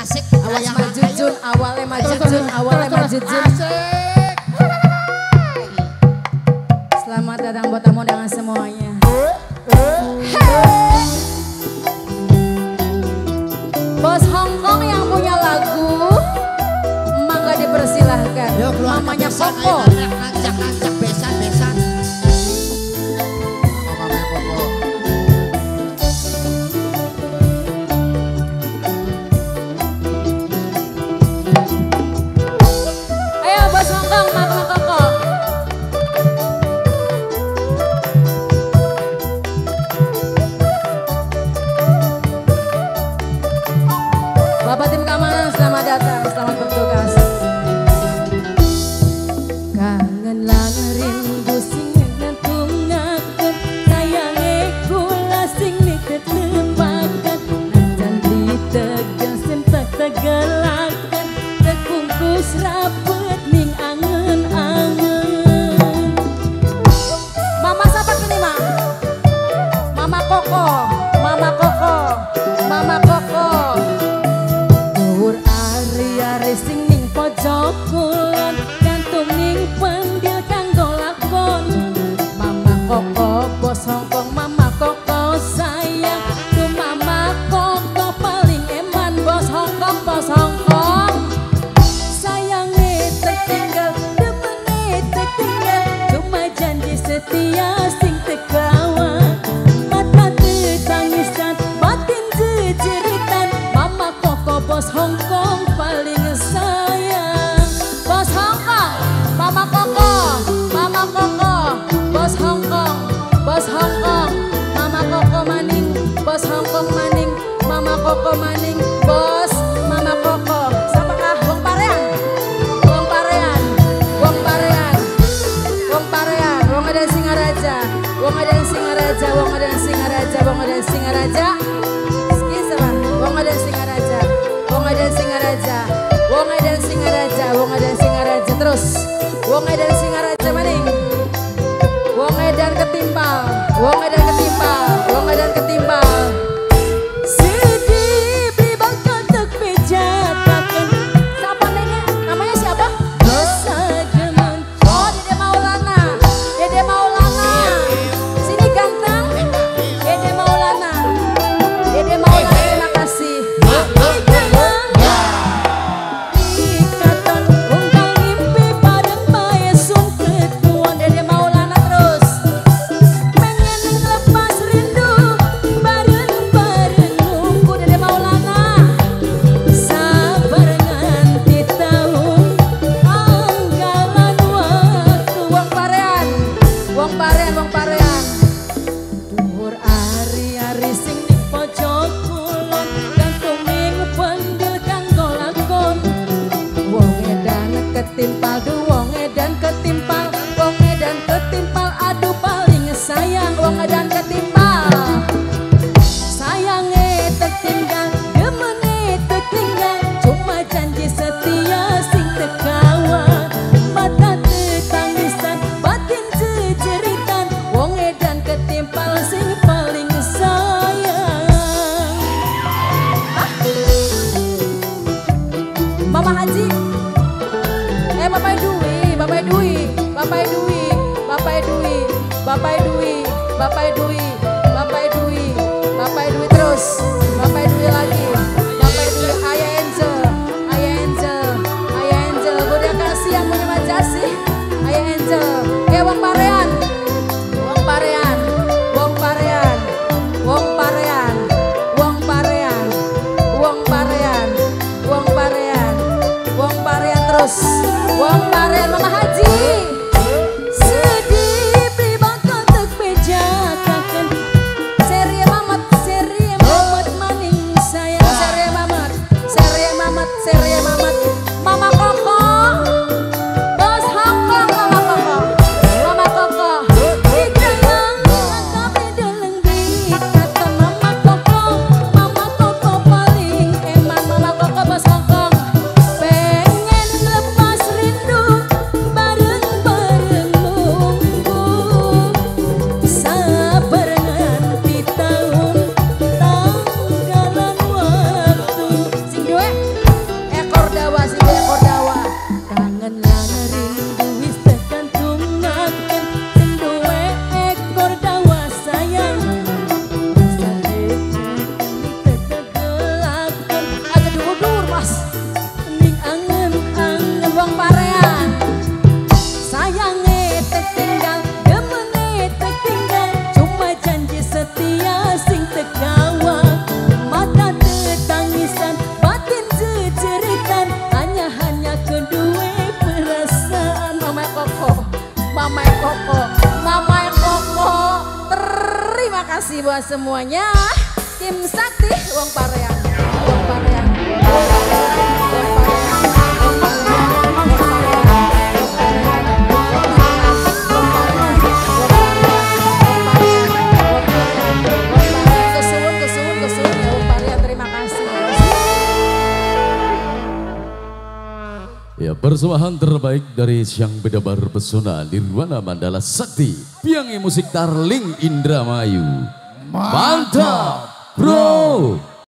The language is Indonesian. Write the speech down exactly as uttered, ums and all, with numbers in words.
Asik, awalnya majujun, awalnya majujun, awalnya majujun. Asik. Selamat datang buat tamu undangan semuanya. Bos Hongkong yang punya lagu, mangga dipersilahkan. Namanya Koko. Acak-acak, besan-besan. Bapak tim keamanan, selamat datang, selamat bertugas. Kangen lan rindu sing ngetungake, sayange kula sing niket lemakan, janji tegas sing tak tegelakan, tekungkus rapet ning angen-angen. Mama sahabat ini mak, Mama Koko, Mama Koko, Mama Koko. Ari-ari sing ning pojok kulon, gantung ning pendil kanggo lakon. Mama Koko bos Hongkong, Mama Koko sayang, tu Mama Koko paling eman. Bos Hongkong, bos Hongkong, sayangnya tertinggal, temennya tertinggal, cuma janji setia sing tegawa. Mata-mata tangisan, batin jejeritan, Mama Koko bos Hongkong paling sayang. Bos Hongkong, Mama Koko, Mama Koko, bos Hongkong, bos Hongkong, Mama Koko maning, bos Hongkong maning, Mama Koko maning, bos Mama Koko. Sapakah wong parean, wong parean, wong parean, wong parean, wong ada Singaraja, wong ada Singaraja, wong ada Singaraja, wong ada Singaraja. Wong ada Singaraja, wong ada Singaraja, wong ada Singaraja, wong ada Singaraja terus. Wong ada Singaraja maning, wong ada ketimbal, wong ada ketimbal, wong ada ketimbal. Sedih bebas kontak pejatakan. Siapa nengnya? Namanya siapa? Dosa geman. Oh, Dede Maulana, Dede Maulana. Sini ganteng, Dede Maulana, Dede Maulana. Ikatan ungkang mimpi padang bayar sungket tuan Dede Maulana terus. Pengen lepas rindu bareng-bareng nunggu Dede Maulana. Sabar nanti tahun anggalan waktu. Wong parean, wong parean, wong parean. Duhur ari-ari sing ning pojok kulon. Ketimpal du wong edan ketimpal, wong edan ketimpal, aduh paling sayang wong edan ketimpal. Sayange tertinggal, gemene tertinggal, cuma janji setia sing tegawa. Mata tetangisan, batin jejeritan, wong edan ketimpal sing paling sayang. Mama Haji. Eh Bapak Dwi, Bapak Dwi, Bapak Dwi, Bapak Dwi, Bapak Dwi, Bapak Dwi, Bapak Dwi, Bapak Dwi terus, Bapak Dwi lagi, Bapak Dwi, Ayah Angel, Ayah Angel, Ayah Angel, udah kasih yang punya majasi, Ayah Angel, eh Wong Parean, Wong Parean, Wong Parean, Wong Parean, Wong Parean, Wong Parean, Wong Parean, Wong Parean terus. Wong Parean Mama Haji. Sedih pribang kontak pejatakan. Seri mamat, seri mamat maning sayang. buat semuanya tim Sakti Wong Pareang. Wong Pareang. Kesuwun, kesuwun, kesuwun ya Wong Pareang. Terima kasih. Ya, persembahan terbaik dari Siang Beda Pesona Nirwana Mandala Sakti. Piangi musik Tarling Indramayu. Mantap, bro!